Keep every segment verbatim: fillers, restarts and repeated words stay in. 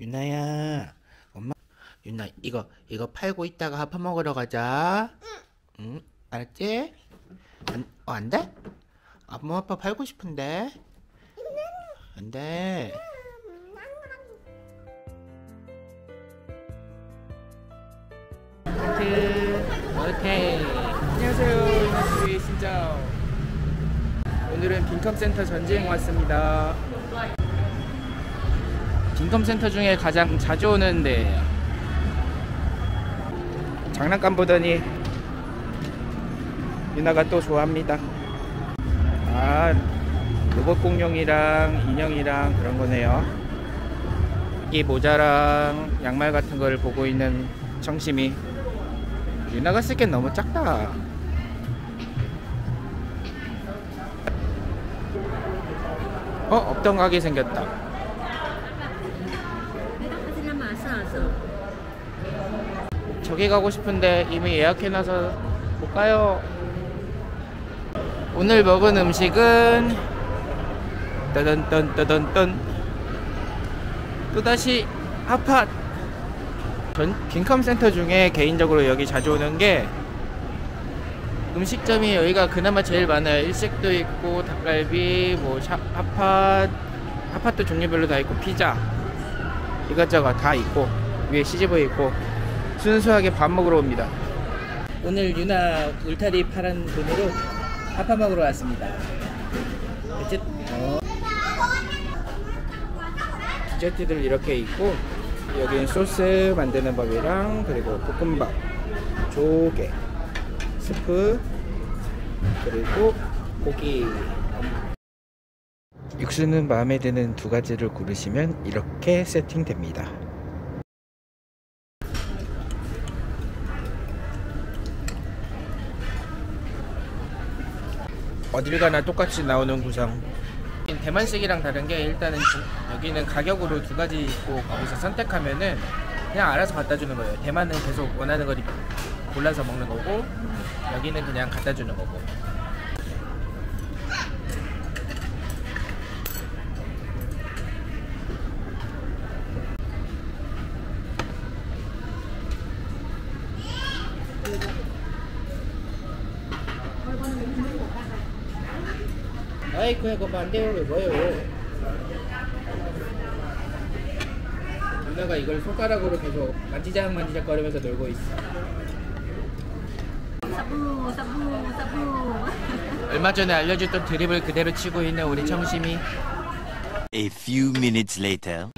유나야, 엄마, 유나 이거 이거 팔고 있다가 밥 먹으러 가자. 응. 응, 알았지? 안, 어, 안 돼? 엄마 아빠 팔고 싶은데. 안 돼. 오케이. 안녕하세요, 유나TV 신짜오. 오늘은 빈컴 센터 전지행 왔습니다. 빈컴 센터 중에 가장 자주 오는데 장난감 보더니 유나가 또 좋아합니다. 아, 로봇 공룡이랑 인형이랑 그런 거네요. 이 모자랑 양말 같은 걸 보고 있는 청심이. 유나가 쓰기엔 너무 작다. 어? 없던 가게 생겼다. 저기 가고 싶은데 이미 예약해놔서 못 가요. 오늘 먹은 음식은 따단딴따단딴 또다시 핫팟. 전 빈컴 센터 중에 개인적으로 여기 자주 오는 게 음식점이 여기가 그나마 제일 많아요. 일식도 있고 닭갈비, 뭐 샤, 핫팟, 핫팟도 종류별로 다 있고 피자 이것저것 다 있고 위에 씨지브이 있고 순수하게 밥 먹으러 옵니다. 오늘 유나 울타리 파란 돈으로 핫팟 먹으러 왔습니다. 디저트, 어. 디저트들 이렇게 있고 여기는 소스 만드는 법이랑 그리고 볶음밥, 조개, 스프, 그리고 고기. 육수는 마음에 드는 두 가지를 고르시면 이렇게 세팅됩니다. 어딜 가나 똑같이 나오는 구성. 대만식이랑 다른게 일단은 여기는 가격으로 두가지 있고 거기서 선택하면은 그냥 알아서 갖다주는거예요. 대만은 계속 원하는걸 골라서 먹는거고 여기는 그냥 갖다주는거고. 아이쿠야, 그거 안 돼요. 왜 뭐예요? 누나가 이걸 손가락으로 계속 만지작 만지작 거리면서 놀고 있어. 사부 사부 사부. 얼마 전에 알려줬던 드립을 그대로 치고 있는 우리 청심이. A few minutes later.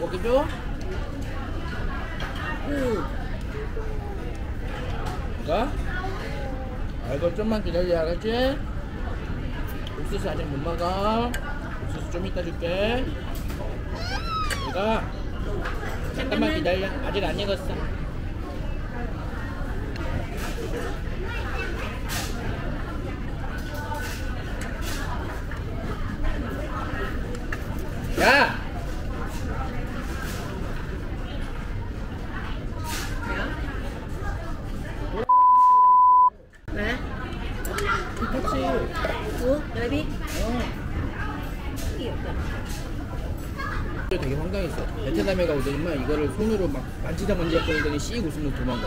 먹이죠? 응. 이거? 아이고, 좀만 기다려, 알았지? 옥수수 아직 못 먹어. 옥수수 좀 이따 줄게. 이거? 잠깐만 기다려. 아직 안 익었어. 야! 되게 황당했어. 베트남에 가오더니만 이거를 손으로 막 만지작 만지작 거리더니 씩 웃으면서 도망가.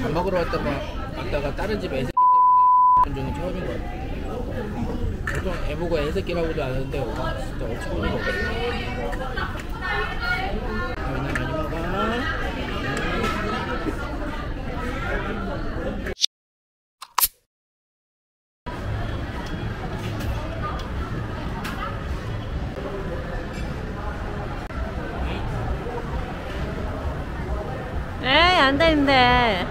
밥 먹으러 왔다가 왔다가 다른 집 애새끼 때문에 본 적은 처음인 것 같아. 보통 애보고 애새끼라고도 아는데 와 진짜 엄청 많이 먹어. 많이 먹어. 에이 안 되는데.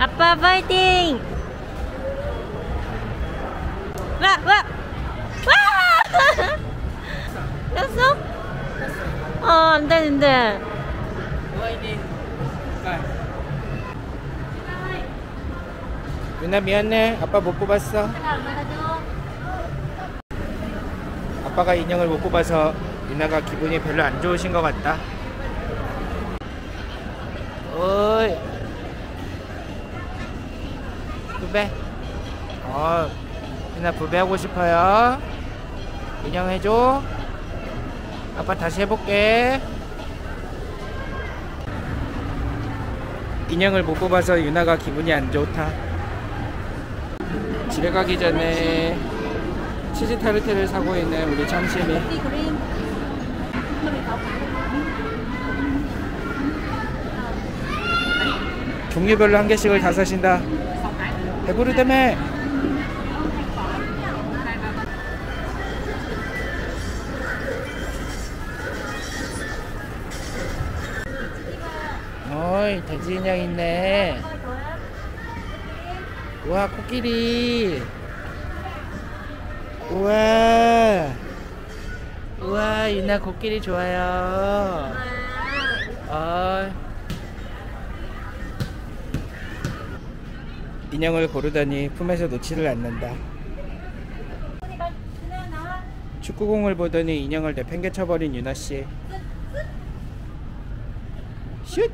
아빠 파이팅! 와! 와! 와! 안 되는데. 유나 미안해. 아빠 못 뽑았어. 아빠가 인형을 못 뽑아서 유나가 기분이 별로 안 좋으신 것 같다. 오이. 부배. 어, 유나 부배하고 싶어요. 인형 해줘. 아빠 다시 해볼게. 인형을 못 뽑아서 유나가 기분이 안 좋다. 집에 가기 전에 치즈 타르트를 사고 있는 우리 참심이. 종류별로 한 개씩을 다 사신다. 배부르다며. 어이, 돼지 인형 있네. 우와, 코끼리. 우와, 우와, 유나 코끼리 좋아요. 어. 인형을 고르다니 품에서 놓지를 않는다. 축구공을 보더니 인형을 내팽개쳐버린 유나씨. 슛!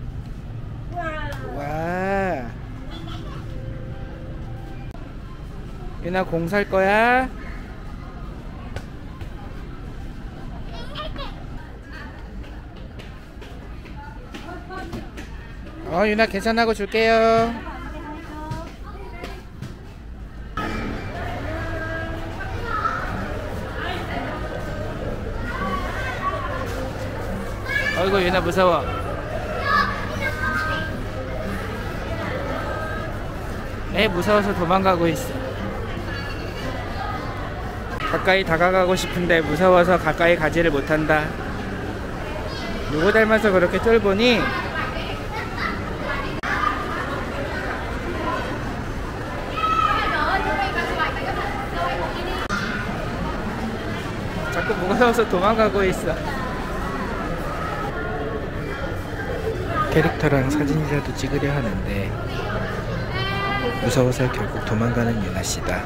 우와, 유나 공 살거야? 어, 유나 계산하고 줄게요. 어이구, 유나 무서워. 에, 무서워서 도망가고 있어. 가까이 다가가고 싶은데 무서워서 가까이 가지를 못한다. 누구 닮아서 그렇게 쫄보니? 자꾸 무서워서 도망가고 있어. 캐릭터랑 사진이라도 찍으려 하는데 무서워서 결국 도망가는 유나씨다.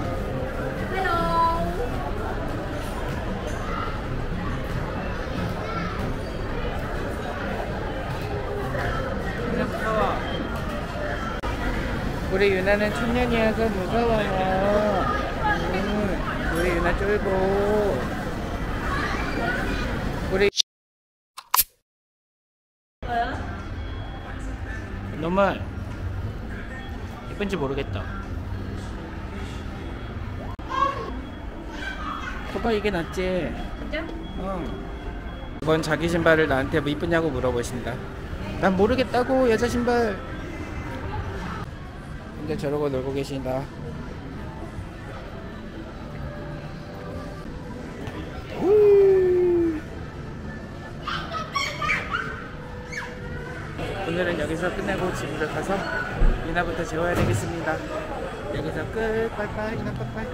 유나 무서워. 우리 유나는 천년이어서 무서워요. 음, 우리 유나 쫄보. 우리 정말 예쁜지 모르겠다. 봐봐, 이게 낫지? 진짜? 응. 이번 자기 신발을 나한테 뭐 이쁘냐고 물어보신다. 난 모르겠다고, 여자 신발. 근데 저러고 놀고 계신다. 오늘은 여기서 끝내고 집으로 가서 유나부터 재워야 되겠습니다. 여기서 끝. 빠이빠이. 유나 빠이빠이.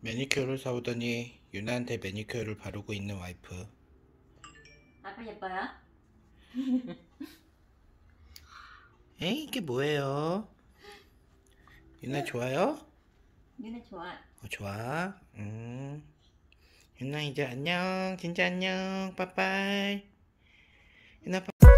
매니큐어를 사오더니 유나한테 매니큐어를 바르고 있는 와이프. 아빠 예뻐요? 에이, 이게 뭐예요? 유나 좋아요? 유나 좋아. 어, 좋아. 음. 유나 이제 안녕. 진짜 안녕. 빠이빠이. 유나 빠이빠이.